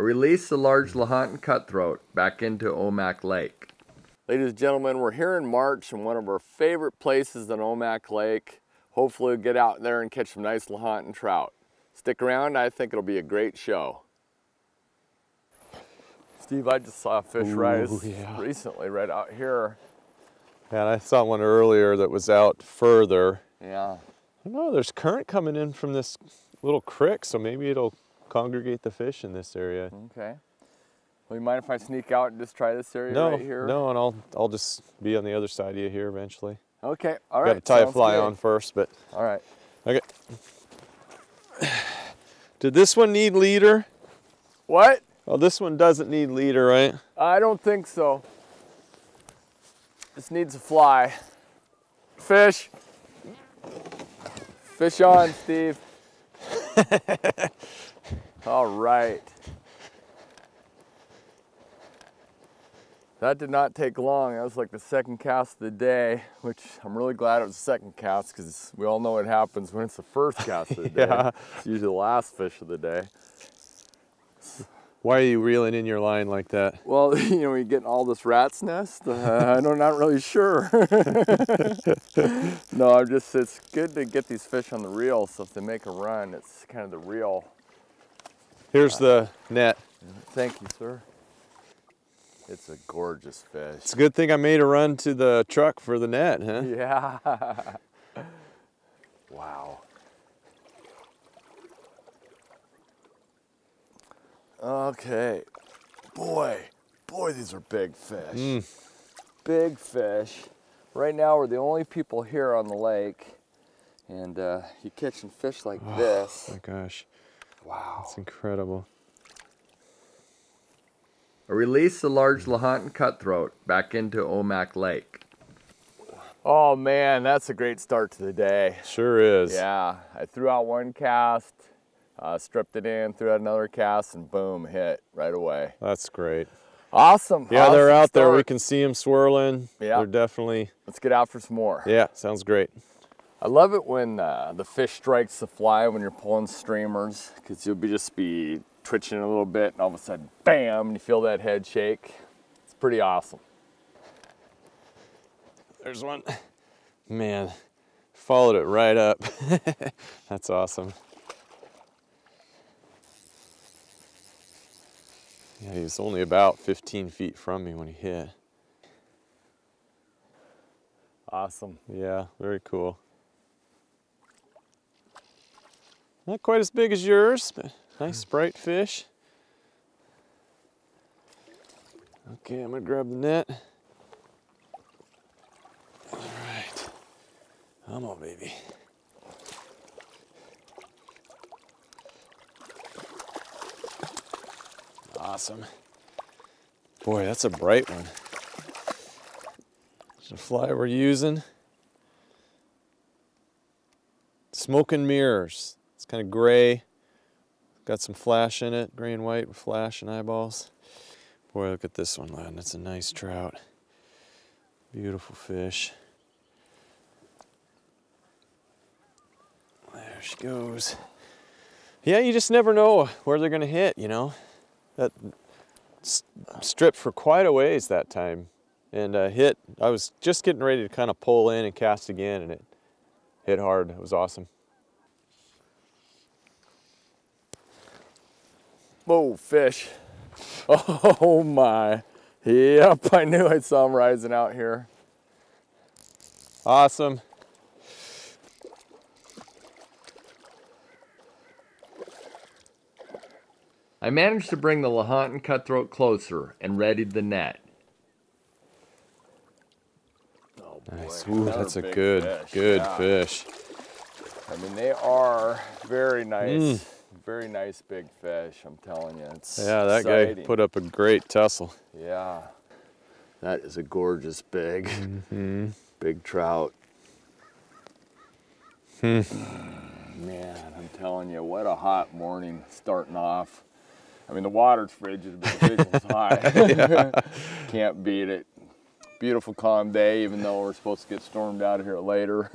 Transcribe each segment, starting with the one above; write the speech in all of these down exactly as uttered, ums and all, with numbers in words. release the large Lahontan cutthroat back into Omak Lake. Ladies and gentlemen, we're here in March in one of our favorite places in Omak Lake. Hopefully we'll get out there and catch some nice Lahontan trout. Stick around, I think it'll be a great show. Steve, I just saw a fish Ooh, rise yeah. recently right out here. And I saw one earlier that was out further. Yeah. I don't know, there's current coming in from this little creek, so maybe it'll congregate the fish in this area. Okay. Well, you mind if I sneak out and just try this area no, right here? No, and I'll I'll just be on the other side of you here eventually. Okay, all right. Gotta tie a fly on first, but. All right. Okay. Did this one need leader? What? Oh, this one doesn't need leader, right? I don't think so. This needs a fly. Fish. Fish on, Steve. All right. That did not take long. That was like the second cast of the day, which I'm really glad it was the second cast because we all know what happens when it's the first cast of the day. Yeah. It's usually the last fish of the day. Why are you reeling in your line like that? Well, you know, you're getting all this rat's nest. Uh, I'm not really sure. No, I'm just, it's good to get these fish on the reel, so if they make a run, it's kind of the reel. Here's uh, the net. Thank you, sir. It's a gorgeous fish. It's a good thing I made a run to the truck for the net, huh? Yeah. Wow. Okay, boy, boy, these are big fish. Mm. Big fish. Right now, we're the only people here on the lake, and uh, you're catching fish like oh, this. Oh my gosh. Wow. It's incredible. Release the large Lahontan cutthroat back into Omak Lake. Oh man, that's a great start to the day. Sure is. Yeah, I threw out one cast. Uh, stripped it in, threw out another cast, and boom, hit right away. That's great. Awesome. Yeah, awesome they're out start. there. We can see them swirling. Yeah. They're definitely. Let's get out for some more. Yeah, sounds great. I love it when uh, the fish strikes the fly when you're pulling streamers, because you'll be just be twitching a little bit, and all of a sudden, bam, and you feel that head shake. It's pretty awesome. There's one. Man, followed it right up. That's awesome. Yeah, he was only about fifteen feet from me when he hit. Awesome. Yeah, very cool. Not quite as big as yours, but nice bright fish. Okay, I'm gonna grab the net. All right, come on, baby. Awesome. Boy, that's a bright one. It's the fly we're using. Smoke and Mirrors. It's kind of gray. Got some flash in it, gray and white with flash and eyeballs. Boy, look at this one, lad. That's a nice trout. Beautiful fish. There she goes. Yeah, you just never know where they're gonna hit, you know? That stripped for quite a ways that time and uh, hit. I was just getting ready to kind of pull in and cast again, and it hit hard. It was awesome. Whoa, fish. Oh my. Yep, I knew I saw him rising out here. Awesome. I managed to bring the Lahontan cutthroat closer and readied the net. Oh boy. Nice. Ooh, that's a good, fish. good yeah. fish. I mean, they are very nice, mm. very nice big fish, I'm telling you. It's yeah, that exciting. guy put up a great tussle. Yeah. That is a gorgeous big, mm-hmm. big trout. Mm. Man, I'm telling you, what a hot morning starting off. I mean, the water's frigid, but the vigil's high. Can't beat it. Beautiful calm day, even though we're supposed to get stormed out of here later.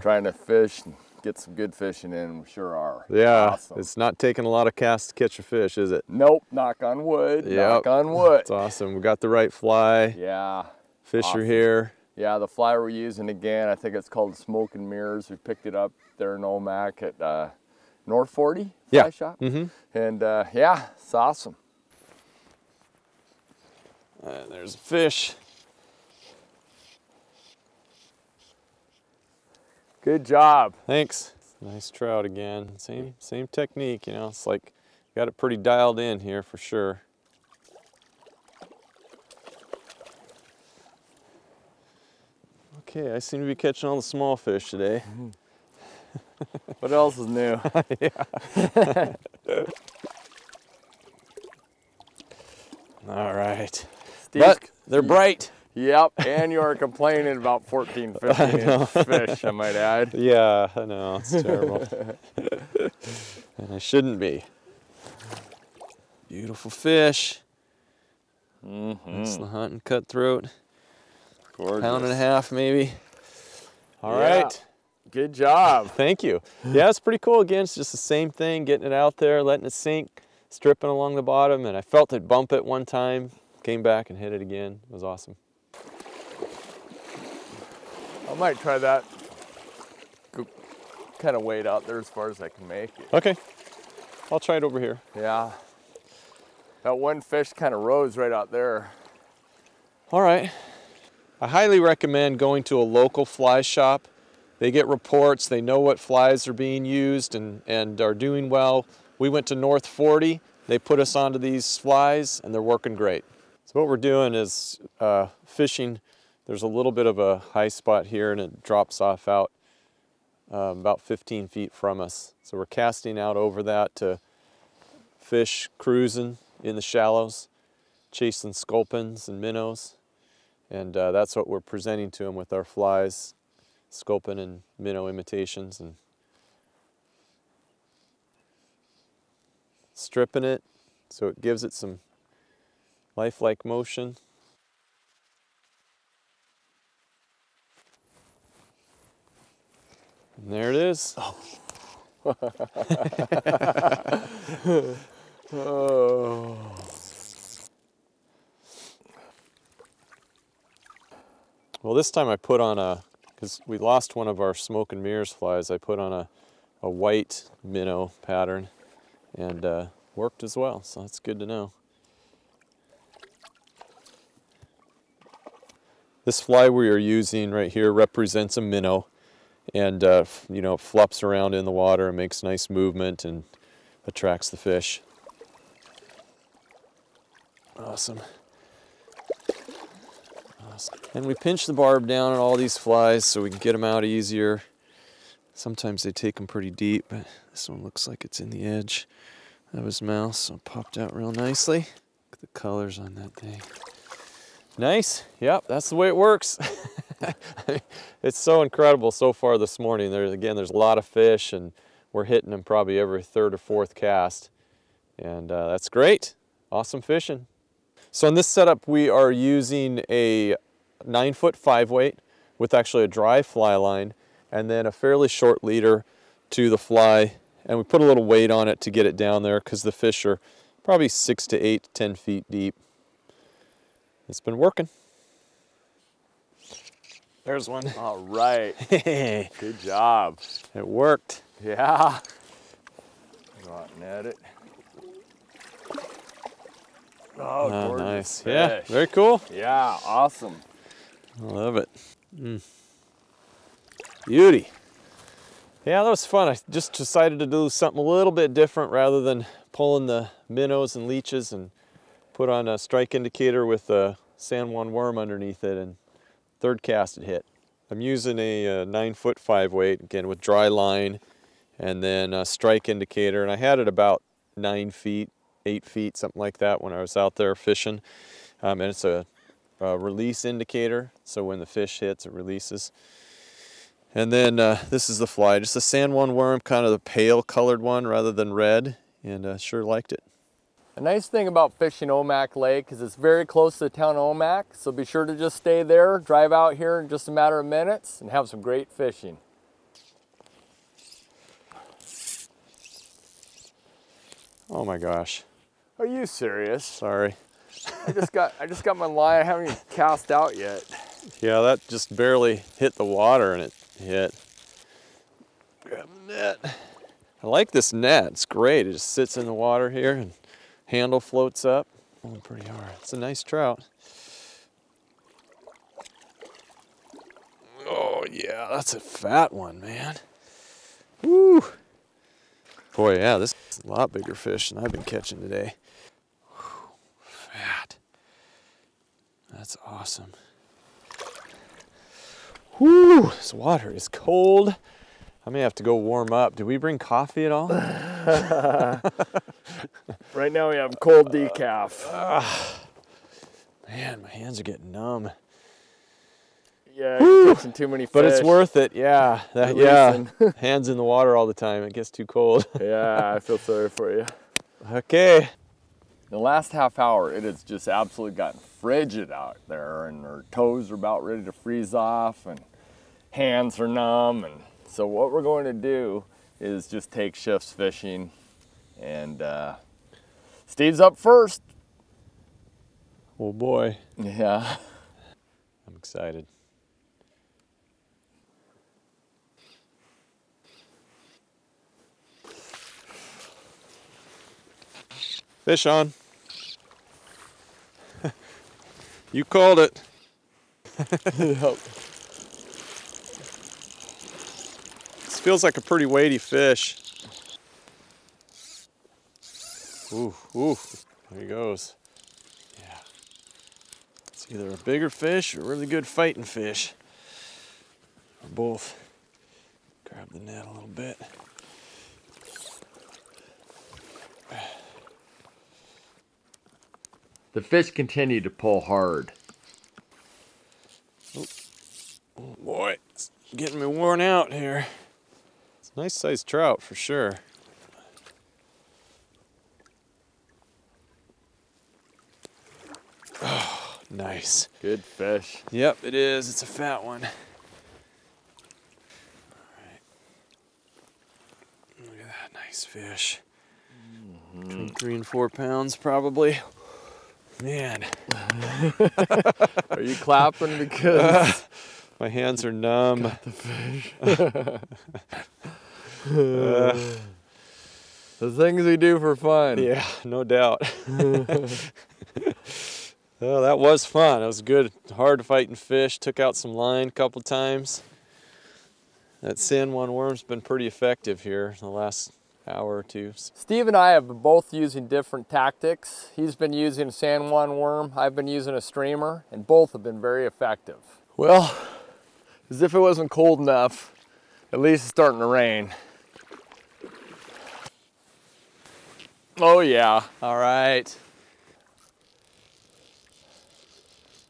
Trying to fish and get some good fishing in. We sure are. Yeah, awesome. It's not taking a lot of casts to catch a fish, is it? Nope, knock on wood, yep. Knock on wood. It's awesome, we got the right fly. Yeah. Fish awesome. Are here. Yeah, the fly we're using again, I think it's called Smoke and Mirrors. We picked it up there in Omak at uh, North forty fly yeah. shop. Mm-hmm. And uh, yeah, it's awesome. And there's a fish. Good job. Thanks. Nice trout again. Same same technique, you know. It's like got it pretty dialed in here for sure. Okay, I seem to be catching all the small fish today. Mm-hmm. What else is new? Yeah. All right. Steve's, but they're bright. Yep, and you are complaining about fourteen, fifteen inch fish, I might add. Yeah, I know, it's terrible. And I shouldn't be. Beautiful fish. Mm-hmm. That's the Lahontan Cutthroat. Gorgeous. Pound and a half, maybe. All yeah. right. Good job. Thank you. Yeah, it's pretty cool. Again, it's just the same thing, getting it out there, letting it sink, stripping along the bottom, and I felt it bump it one time, came back and hit it again. It was awesome. I might try that kind of weight out there as far as I can make it. Okay, I'll try it over here. Yeah, that one fish kind of rose right out there. All right, I highly recommend going to a local fly shop. They get reports, they know what flies are being used and, and are doing well. We went to North forty, they put us onto these flies and they're working great. So what we're doing is uh, fishing. There's a little bit of a high spot here and it drops off out uh, about fifteen feet from us. So we're casting out over that to fish cruising in the shallows, chasing sculpins and minnows. And uh, that's what we're presenting to them with our flies, sculpin and minnow imitations, and stripping it so it gives it some lifelike motion. And there it is. Oh. Oh. Well, this time I put on a, because we lost one of our Smoke and Mirrors flies, I put on a, a white minnow pattern and uh, worked as well, so that's good to know. This fly we are using right here represents a minnow. And uh, you know, it flops around in the water and makes nice movement and attracts the fish. Awesome. Awesome. And we pinch the barb down on all these flies so we can get them out easier. Sometimes they take them pretty deep, but this one looks like it's in the edge of his mouth, so it popped out real nicely. Look at the colors on that thing. Nice. Yep, that's the way it works. It's so incredible so far this morning. There, again, there's a lot of fish and we're hitting them probably every third or fourth cast. And uh, that's great. Awesome fishing. So in this setup, we are using a nine foot five weight with actually a dry fly line and then a fairly short leader to the fly. And we put a little weight on it to get it down there because the fish are probably six to eight, ten feet deep. It's been working. There's one. All right. Good job. It worked. Yeah. Go out and net it. Oh, oh gorgeous nice. Fish. Yeah, very cool. Yeah, awesome. I love it. Mm. Beauty. Yeah, that was fun. I just decided to do something a little bit different rather than pulling the minnows and leeches, and put on a strike indicator with a San Juan worm underneath it, and third cast it hit. I'm using a, a nine foot five weight, again with dry line, and then a strike indicator. And I had it about nine feet, eight feet, something like that when I was out there fishing. Um, and it's a, a release indicator. So when the fish hits, it releases. And then uh, this is the fly, just a San Juan worm, kind of the pale colored one rather than red. And uh, sure liked it. A nice thing about fishing Omak Lake is it's very close to the town of Omak, so be sure to just stay there, drive out here in just a matter of minutes, and have some great fishing. Oh my gosh. Are you serious? Sorry. I just got I just got my line. I haven't even cast out yet. Yeah, that just barely hit the water and it hit. Grab the net. I like this net. It's great. It just sits in the water here and handle floats up. Oh, pretty hard. It's a nice trout. Oh yeah, that's a fat one, man. Woo! Boy, yeah, this is a lot bigger fish than I've been catching today. Whew, fat. That's awesome. Whoo! This water is cold. I may have to go warm up. Did we bring coffee at all? Right now we have cold decaf. Uh, uh, man, my hands are getting numb. Yeah, you're catching too many fish. But it's worth it, yeah. That, yeah, hands in the water all the time. It gets too cold. Yeah, I feel sorry for you. Okay. The last half hour, it has just absolutely gotten frigid out there, and our toes are about ready to freeze off, and hands are numb. And so what we're going to do is just take shifts fishing, and uh, Steve's up first. Oh boy. Yeah. I'm excited. Fish on. You called it. Yep. This feels like a pretty weighty fish. Ooh, ooh, there he goes. Yeah. It's either a bigger fish or a really good fighting fish. Or both. Grab the net a little bit. The fish continue to pull hard. Oh, oh boy, it's getting me worn out here. It's a nice sized trout for sure. Oh, nice. Good fish. Yep, it is. It's a fat one. All right. Look at that nice fish. Mm-hmm. Between three and four pounds probably. Man. Are you clapping because uh, my hands are numb? Got the fish. uh, the things we do for fun. Yeah, no doubt. Well, that was fun. It was good, hard fighting fish. Took out some line a couple times. That San Juan worm's been pretty effective here in the last hour or two. Steve and I have been both using different tactics. He's been using a San Juan worm, I've been using a streamer, and both have been very effective. Well, as if it wasn't cold enough, at least it's starting to rain. Oh yeah, all right.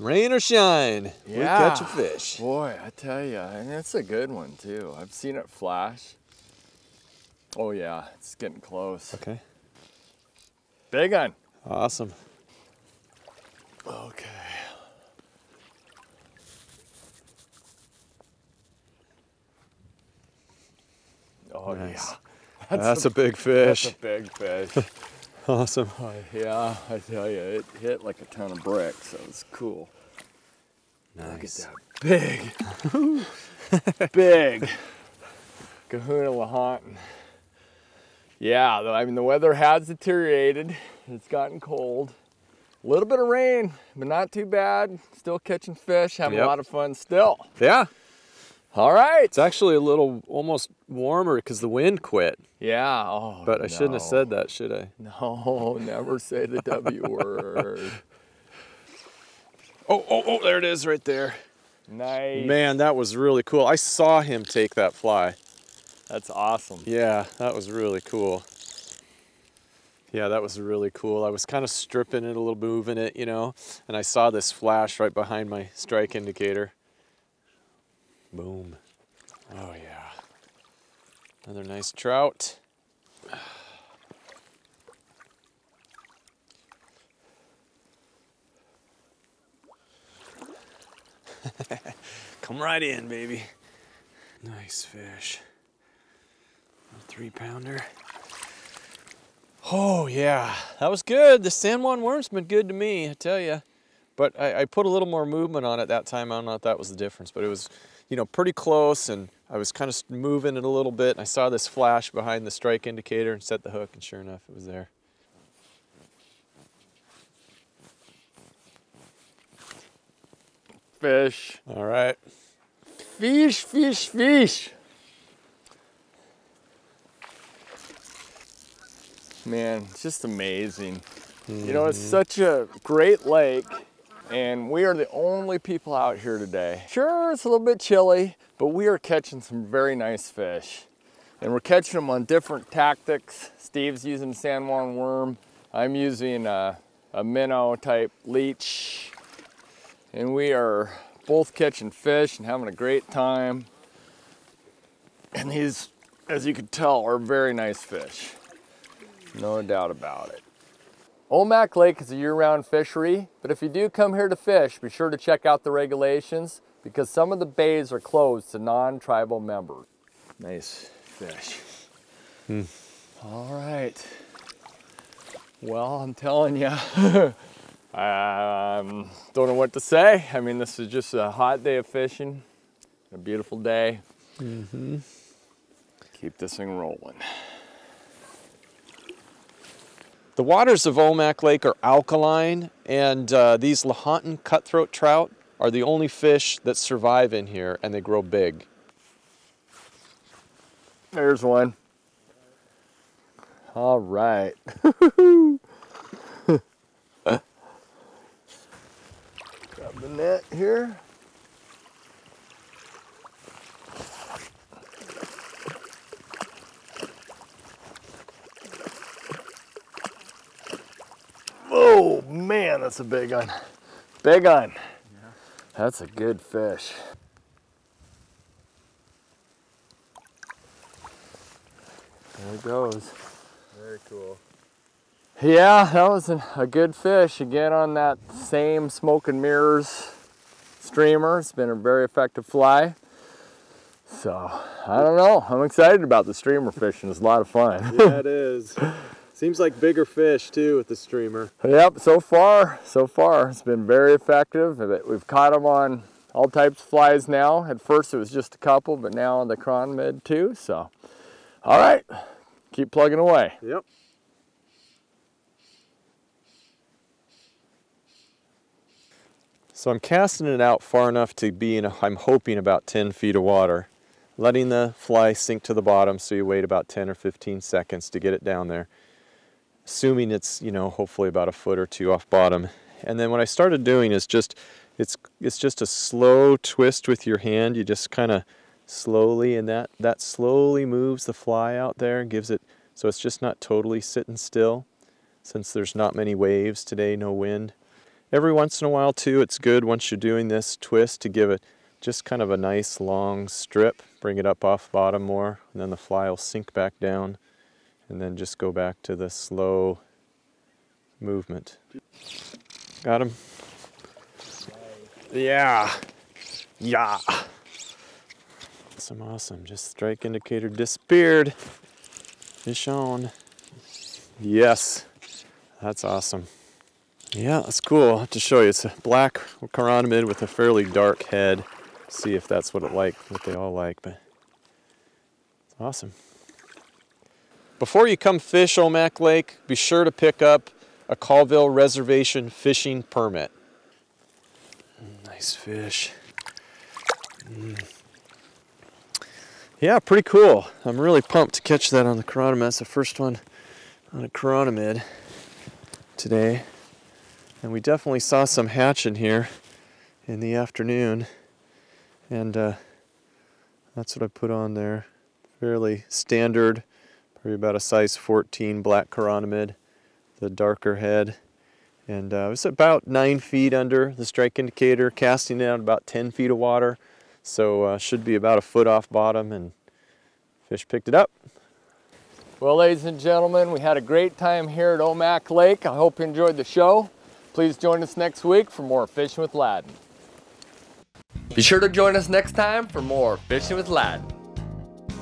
Rain or shine, yeah. We catch a fish. Boy, I tell you, and it's a good one too. I've seen it flash. Oh yeah, it's getting close. Okay. Big one. Awesome. Okay. Oh nice. Yeah. That's, that's a, a big fish. That's a big fish. Awesome. Oh, yeah, I tell you, it hit like a ton of bricks, so it's cool. Nice. Look at that big, big Kahuna Lahontan. Yeah, I mean, the weather has deteriorated. It's gotten cold. A little bit of rain, but not too bad. Still catching fish, having yep. a lot of fun still. Yeah. All right. It's actually a little almost warmer because the wind quit. Yeah. Oh, but I no. shouldn't have said that, should I? No, never say the W word. Oh, oh, oh, there it is right there. Nice. Man, that was really cool. I saw him take that fly. That's awesome. Yeah, that was really cool. Yeah, that was really cool. I was kind of stripping it a little, moving it, you know, and I saw this flash right behind my strike indicator. Boom. Oh yeah. Another nice trout. Come right in, baby. Nice fish. Three pounder. Oh yeah, that was good. The San Juan worm's been good to me, I tell you. But I, I put a little more movement on it that time. I don't know if that was the difference, but it was, you know, pretty close, and I was kind of moving it a little bit. And I saw this flash behind the strike indicator and set the hook, and sure enough, it was there. Fish. All right. Fish, fish, fish. Man, it's just amazing. Mm-hmm. You know, it's such a great lake, and we are the only people out here today. Sure, it's a little bit chilly, but we are catching some very nice fish. And we're catching them on different tactics. Steve's using San Juan worm. I'm using a, a minnow type leech. And we are both catching fish and having a great time. And these, as you can tell, are very nice fish. No doubt about it. Omak Lake is a year-round fishery, but if you do come here to fish, be sure to check out the regulations, because some of the bays are closed to non-tribal members. Nice fish. Hmm. All right. Well, I'm telling you, I um, don't know what to say. I mean, this is just a hot day of fishing, a beautiful day. Mm-hmm. Keep this thing rolling. The waters of Omak Lake are alkaline, and uh, these Lahontan cutthroat trout are the only fish that survive in here, and they grow big. There's one. All right. Grab the net here. Oh man, that's a big one. Big one. Yeah. That's a good fish. There it goes. Very cool. Yeah, that was an, a good fish. Again, on that same Smoke and Mirrors streamer. It's been a very effective fly. So, I don't know. I'm excited about the streamer fishing. It's a lot of fun. Yeah, it is. Seems like bigger fish too with the streamer. Yep, so far, so far it's been very effective. We've caught them on all types of flies now. At first it was just a couple, but now on the cron mid too. So, all right, keep plugging away. Yep. So I'm casting it out far enough to be in, a, I'm hoping, about ten feet of water, letting the fly sink to the bottom. So you wait about ten or fifteen seconds to get it down there, assuming it's, you know, hopefully about a foot or two off bottom. And then what I started doing is just, it's it's just a slow twist with your hand. You just kind of slowly, and that, that slowly moves the fly out there and gives it, so it's just not totally sitting still, since there's not many waves today, no wind. Every once in a while too, it's good once you're doing this twist to give it just kind of a nice long strip, bring it up off bottom more, and then the fly will sink back down. And then just go back to the slow movement. Got him? Yeah. Yeah. Awesome, awesome. Just strike indicator disappeared. Fish on. Yes. That's awesome. Yeah, that's cool. I'll have to show you. It's a black chironomid with a fairly dark head. See if that's what it like, what they all like, but it's awesome. Before you come fish Omak Lake, be sure to pick up a Colville Reservation fishing permit. Nice fish. Mm. Yeah, pretty cool. I'm really pumped to catch that on the chironomid. That's the first one on a chironomid today. And we definitely saw some hatching here in the afternoon. And uh, that's what I put on there. Fairly standard. Probably about a size fourteen black chironomid, the darker head. And uh, it was about nine feet under the strike indicator, casting out about ten feet of water. So uh, should be about a foot off bottom, and fish picked it up. Well, ladies and gentlemen, we had a great time here at Omak Lake. I hope you enjoyed the show. Please join us next week for more Fishing with Lahden. Be sure to join us next time for more Fishing with Lahden,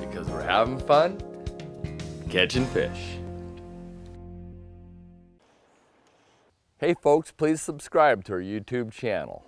because we're having fun catching fish. Hey folks, please subscribe to our YouTube channel.